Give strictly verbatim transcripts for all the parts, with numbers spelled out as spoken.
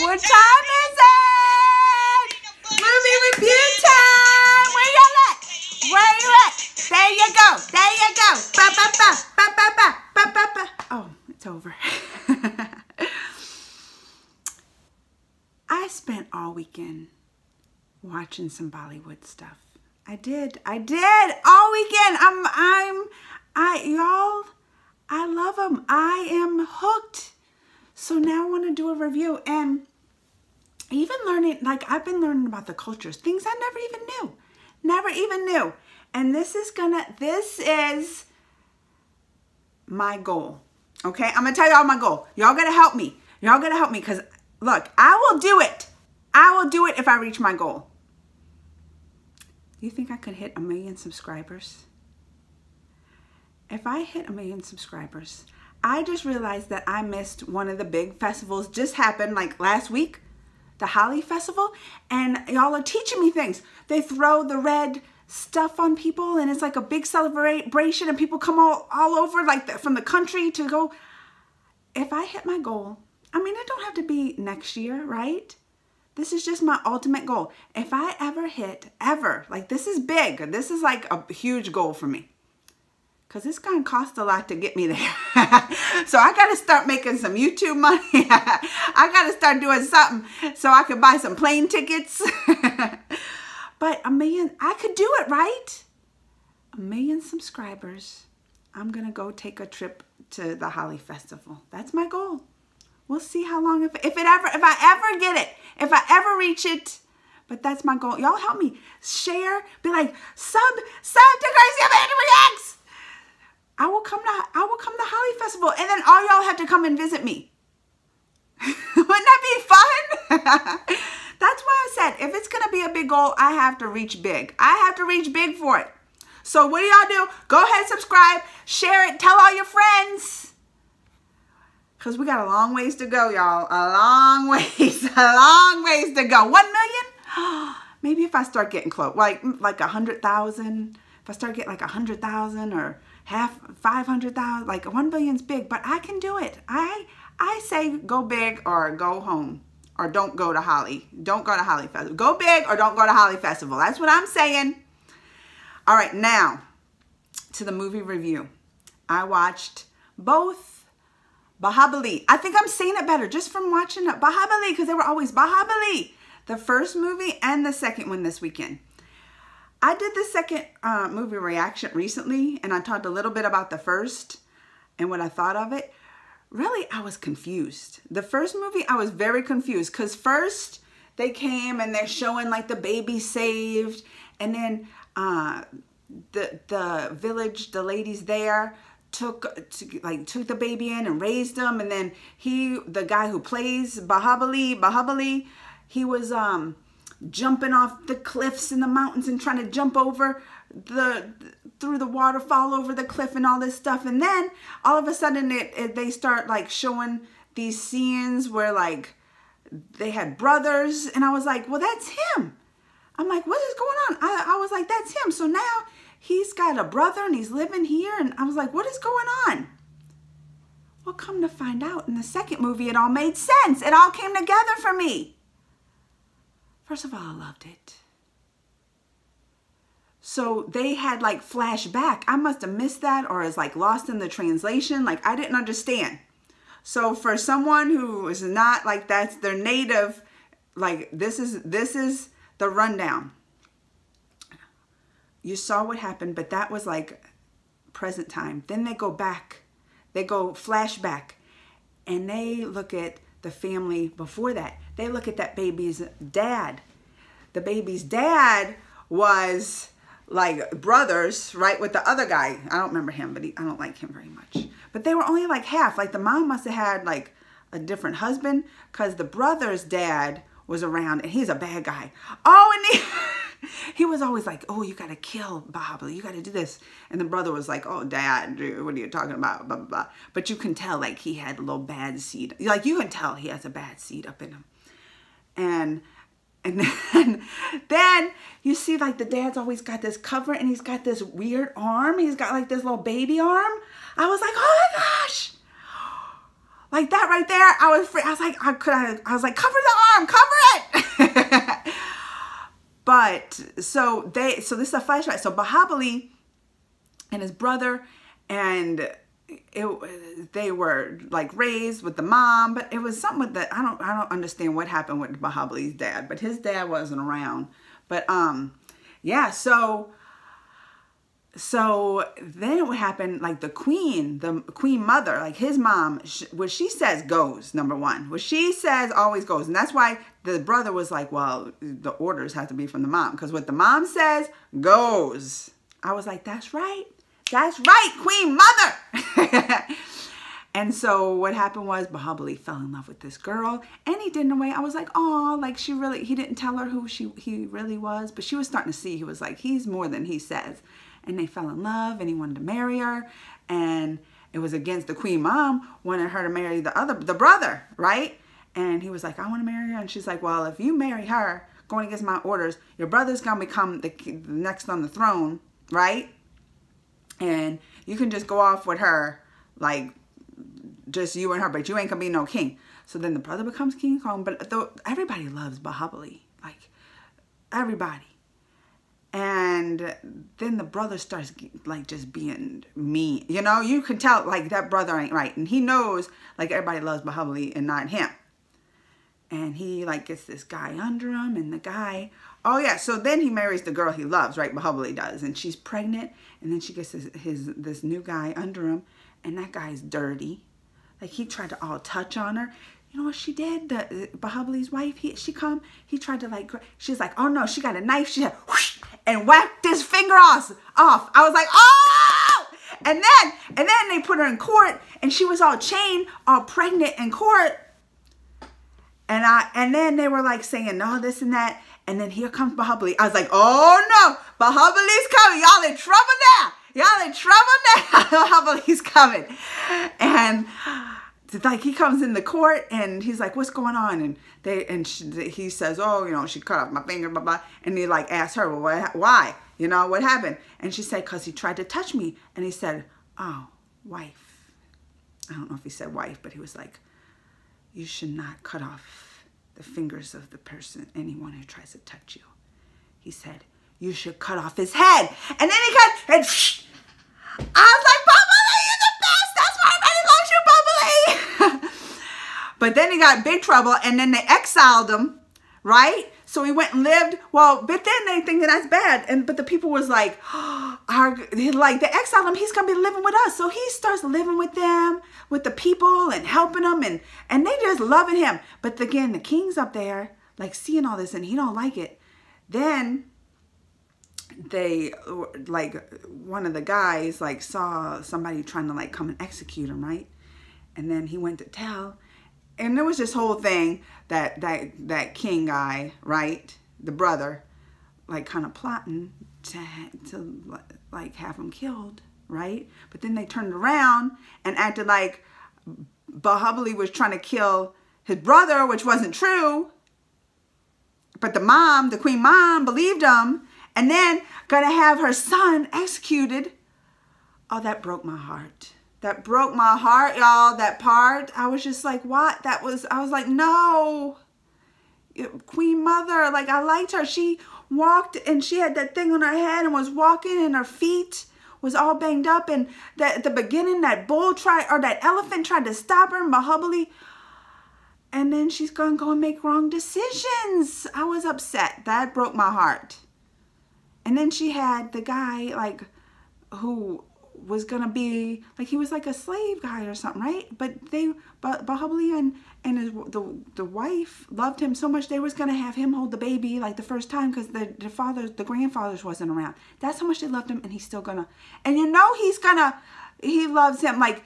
What time is it? Movie review time. Where y'all at? Where you at? There you go. There you go. Ba ba ba ba ba ba ba ba ba. Oh, it's over. I spent all weekend watching some Bollywood stuff. I did. I did all weekend. I'm. I'm. I y'all. I love them. I am hooked. So now I want to do a review and even learning, like I've been learning about the cultures, things I never even knew, never even knew. And this is gonna, this is my goal. Okay, I'm gonna tell y'all my goal. Y'all gotta help me. Y'all gotta help me because look, I will do it. I will do it if I reach my goal. Do you think I could hit a million subscribers? If I hit a million subscribers, I just realized that I missed one of the big festivals just happened like last week, the Holi Festival, and y'all are teaching me things. They throw the red stuff on people and it's like a big celebration and people come all, all over like the, from the country to go. If I hit my goal, I mean, it don't have to be next year, right? This is just my ultimate goal. If I ever hit, ever, like this is big. This is like a huge goal for me. Because it's going to cost a lot to get me there. So I got to start making some YouTube money. I got to start doing something so I can buy some plane tickets. But a million, I could do it, right? A million subscribers. I'm going to go take a trip to the Holi Festival. That's my goal. We'll see how long, if, if, it ever, if I ever get it, if I ever reach it. But that's my goal. Y'all help me share. Be like, sub, sub to Crazy Amanda Reacts. I will come to I will come to Holi Festival and then all y'all have to come and visit me. Wouldn't that be fun? That's why I said if it's gonna be a big goal, I have to reach big. I have to reach big for it. So what do y'all do? Go ahead, subscribe, share it, tell all your friends. Cause we got a long ways to go, y'all. A long ways, a long ways to go. One million? Maybe if I start getting close, like like a hundred thousand. If I start getting like a hundred thousand or half five hundred thousand, like one billion's big, but I can do it. I I say go big or go home or don't go to Holi. Don't go to Holi Festival. Go big or don't go to Holi Festival. That's what I'm saying. All right, now to the movie review. I watched both Baahubali. I think I'm saying it better just from watching it. Baahubali, because they were always Baahubali. The first movie and the second one this weekend. I did the second uh, movie reaction recently, and I talked a little bit about the first and what I thought of it. Really, I was confused. The first movie, I was very confused because first they came and they're showing like the baby saved, and then uh, the the village, the ladies there took to, like took the baby in and raised him, and then he, the guy who plays Baahubali, Baahubali, he was um. jumping off the cliffs and the mountains and trying to jump over the through the waterfall over the cliff and all this stuff, and then all of a sudden it, it they start like showing these scenes where like they had brothers, and I was like, well, that's him. I'm like, what is going on? I, I was like, that's him. So now he's got a brother and he's living here, and I was like, what is going on? Well, come to find out in the second movie, it all made sense. It all came together for me. First of all, I loved it. So they had like flashback. I must have missed that or is like lost in the translation. Like I didn't understand. So for someone who is not like that's their native, like this is, this is the rundown. You saw what happened, but that was like present time. Then they go back, they go flashback and they look at the family before that. They look at that baby's dad. The baby's dad was like brothers, right, with the other guy. I don't remember him, but he, I don't like him very much. But they were only like half. Like the mom must have had like a different husband because the brother's dad was around and he's a bad guy. Oh, and he, he was always like, oh, you got to kill Baahubali. You got to do this. And the brother was like, oh, dad, dude, what are you talking about? Blah, blah, blah. But you can tell like he had a little bad seed. Like you can tell he has a bad seed up in him. And and then, then you see like the dad's always got this cover and he's got this weird arm. He's got like this little baby arm. I was like, oh my gosh. like that right there, I was free. I was like, I could, I, I was like, cover the arm, cover it. But so they, so this is a flashback. So Baahubali and his brother, and it, they were like raised with the mom, but it was something with the, I don't, I don't understand what happened with Baahubali's dad, but his dad wasn't around. But um, yeah, so. So then it would happen, like the queen, the queen mother, like his mom, she, what she says goes, number one. What she says always goes. And that's why the brother was like, well, the orders have to be from the mom. Because what the mom says goes. I was like, that's right. That's right, queen mother. And so what happened was Baahubali fell in love with this girl. And he did in a way, I was like, oh, like she really, he didn't tell her who she he really was. But she was starting to see, he was like, he's more than he says. And they fell in love and he wanted to marry her. And it was against the queen mom wanted her to marry the other, the brother, right? And he was like, I want to marry her. And she's like, well, if you marry her, going against my orders, your brother's going to become the next on the throne, right? And you can just go off with her, like just you and her, but you ain't going to be no king. So then the brother becomes King Kong. But though everybody loves Baahubali, like everybody. And then the brother starts like just being mean. You know, you can tell like that brother ain't right. And he knows like everybody loves Baahubali and not him. And he like gets this guy under him and the guy. Oh yeah. So then he marries the girl he loves, right? Baahubali does. And she's pregnant. And then she gets his, his this new guy under him. And that guy's dirty. Like he tried to all touch on her. You know what she did? The, Baahubali's wife, he, she come, he tried to like, she's like, oh no, she got a knife. She had, whoosh, and whacked his finger off. I was like, oh! And then, and then they put her in court and she was all chained, all pregnant in court. And I, and then they were like saying, no, this and that. And then here comes Baahubali. I was like, oh no, Baahubali's coming. Y'all in trouble now. Y'all in trouble now. Baahubali's coming. And like he comes in the court and he's like, what's going on? And they and she, he says, oh, you know, she cut off my finger, blah, blah. And he like asked her, well, what, why? You know, what happened? And she said, because he tried to touch me. And he said, oh, wife. I don't know if he said wife, but he was like, you should not cut off the fingers of the person, anyone who tries to touch you. He said, you should cut off his head. And then he cut, and I was like, but then he got in big trouble, and then they exiled him, right? So he went and lived. Well, but then they think that that's bad. And but the people was like, oh, our, like they exiled him. He's gonna be living with us. So he starts living with them, with the people, and helping them, and and they just loving him. But again, the king's up there, like seeing all this, and he don't like it. Then they like one of the guys like saw somebody trying to like come and execute him, right? And then he went to tell. And there was this whole thing that that that king guy, right, the brother, like kind of plotting to to like have him killed, right? But then they turned around and acted like Baahubali was trying to kill his brother, which wasn't true. But the mom, the queen mom, believed him, and then gonna have her son executed. Oh, that broke my heart. That broke my heart, y'all, that part. I was just like, what? That was, I was like, no. Queen Mother, like I liked her. She walked and she had that thing on her head and was walking and her feet was all banged up. And that, at the beginning, that bull tried, or that elephant tried to stop her and Baahubali. And then she's gonna go and make wrong decisions. I was upset. That broke my heart. And then she had the guy like who, was gonna be like he was like a slave guy or something, right? But they, but Baahubali and and his the the wife loved him so much they was gonna have him hold the baby like the first time because the the father the grandfathers wasn't around. That's how much they loved him, and he's still gonna, and you know he's gonna, he loves him like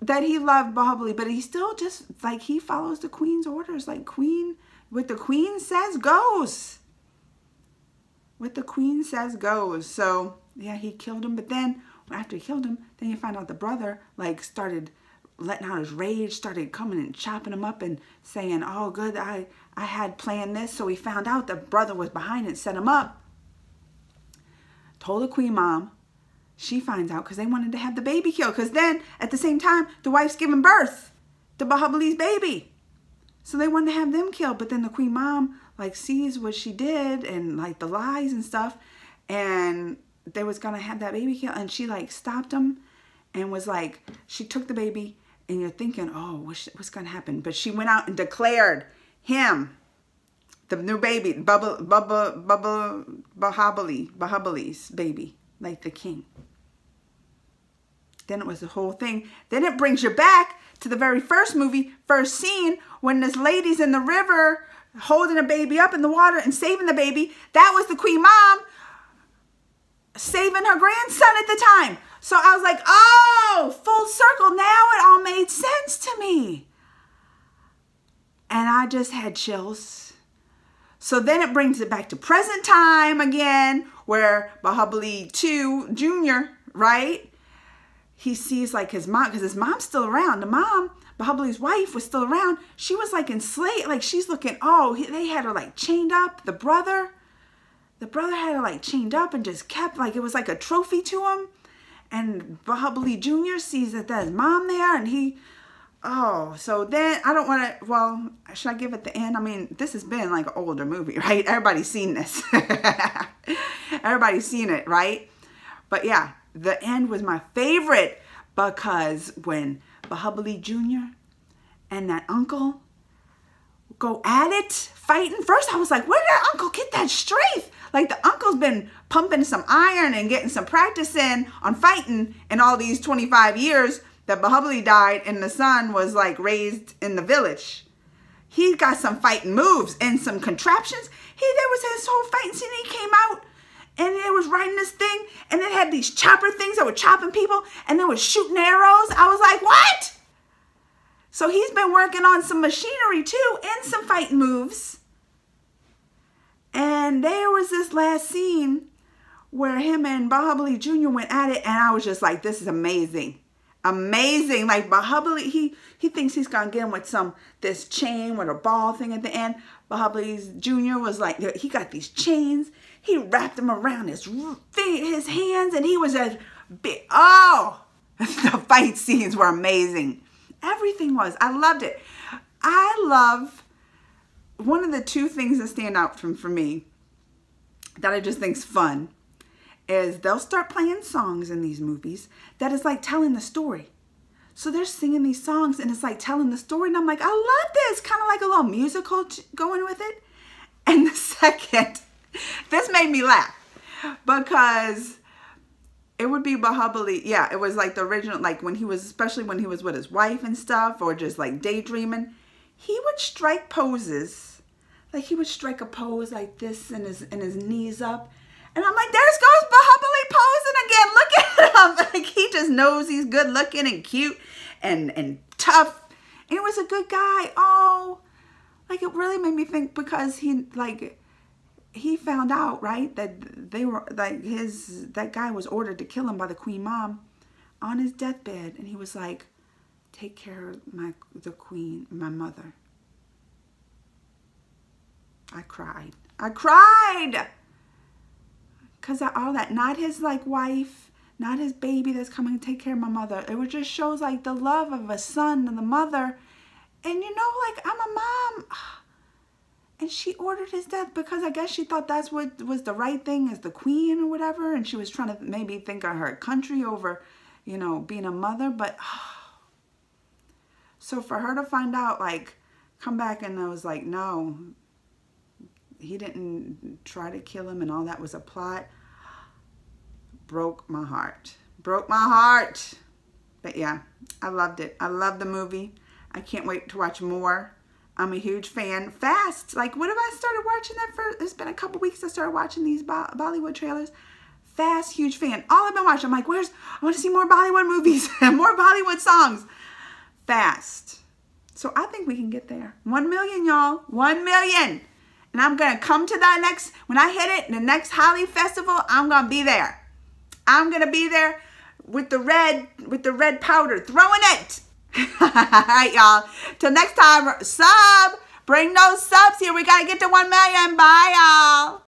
that. He loved Baahubali, but he still just like he follows the queen's orders. Like queen, what the queen says goes. What the queen says goes. So yeah, he killed him, but then. After he killed him, then you find out the brother like started letting out his rage, started coming and chopping him up and saying, oh good, I, I had planned this. So he found out the brother was behind it, set him up. Told the queen mom, she finds out because they wanted to have the baby killed. Because then at the same time, the wife's giving birth. to Baahubali's baby. So they wanted to have them killed, but then the Queen Mom like sees what she did and like the lies and stuff, and they was gonna have that baby killed, and she like stopped them and was like, she took the baby, and you're thinking, oh, what's, what's gonna happen? But she went out and declared him, the new baby, Bubba, Bubba, Bubba, Baahubali, Baahubali's baby, like the king. Then it was the whole thing. Then it brings you back to the very first movie, first scene, when this lady's in the river holding a baby up in the water and saving the baby. That was the Queen Mom saving her grandson at the time. So I was like, oh, full circle. Now it all made sense to me. And I just had chills. So then it brings it back to present time again, where Baahubali two Junior, right? He sees like his mom, because his mom's still around. The mom, Baahubali's wife, was still around. She was like enslaved. Like she's looking, oh, he, they had her like chained up. The brother, the brother had her like chained up and just kept, like it was like a trophy to him. And Baahubali Junior sees that there's mom there, and he, oh. So then I don't want to, well, should I give it the end? I mean, this has been like an older movie, right? Everybody's seen this. Everybody's seen it, right? But yeah. The end was my favorite, because when Baahubali Junior and that uncle go at it, fighting, first I was like, where did that uncle get that strength? Like the uncle's been pumping some iron and getting some practice in on fighting in all these twenty-five years that Baahubali died and the son was like raised in the village. He got some fighting moves and some contraptions. He, there was his whole fighting scene. He came out and it was riding this thing, and it had these chopper things that were chopping people, and they were shooting arrows. I was like, what? So he's been working on some machinery too, and some fight moves. And there was this last scene where him and Baahubali Junior went at it, and I was just like, this is amazing. Amazing. Like Baahubali, he, he thinks he's gonna get him with some, this chain with a ball thing at the end. Baahubali Junior was like, he got these chains. He wrapped them around his feet, his hands, and he was a big, oh, the fight scenes were amazing. Everything was, I loved it. I love, one of the two things that stand out from, for me that I just think's fun is they'll start playing songs in these movies that is like telling the story. So they're singing these songs and it's like telling the story, and I'm like, I love this, kind of like a little musical going with it. And the second, this made me laugh, because it would be Baahubali. Yeah, it was like the original, like when he was, especially when he was with his wife and stuff, or just like daydreaming, he would strike poses. Like he would strike a pose like this, and his, and his knees up. And I'm like, there goes Baahubali posing again. Look at him. Like he just knows he's good looking and cute and, and tough. And he was a good guy. Oh, like it really made me think, because he like, he found out, right, that they were like his, that guy was ordered to kill him by the Queen Mom on his deathbed, and he was like, take care of my the queen, my mother. I cried. I cried because of all that, not his like wife, not his baby that's coming to take care of my mother. It was just shows like the love of a son and the mother, and you know, like I'm a mom. And she ordered his death because I guess she thought that's what was the right thing as the queen or whatever. And she was trying to maybe think of her country over, you know, being a mother. But oh. So for her to find out, like, come back, and I was like, no, he didn't try to kill him and all that was a plot. Broke my heart. Broke my heart. But yeah, I loved it. I love the movie. I can't wait to watch more. I'm a huge fan. Fast, like what have I started watching that first? It's been a couple weeks I started watching these Bo Bollywood trailers. Fast, huge fan. All I've been watching, I'm like, where's, I want to see more Bollywood movies and more Bollywood songs. Fast. So I think we can get there. One million, y'all, one million. And I'm gonna come to that next, when I hit it, the next Holi Festival, I'm gonna be there. I'm gonna be there with the red, with the red powder, throwing it. All right, y'all. Till next time, sub. Bring those subs here. We got to get to one million. Bye, y'all.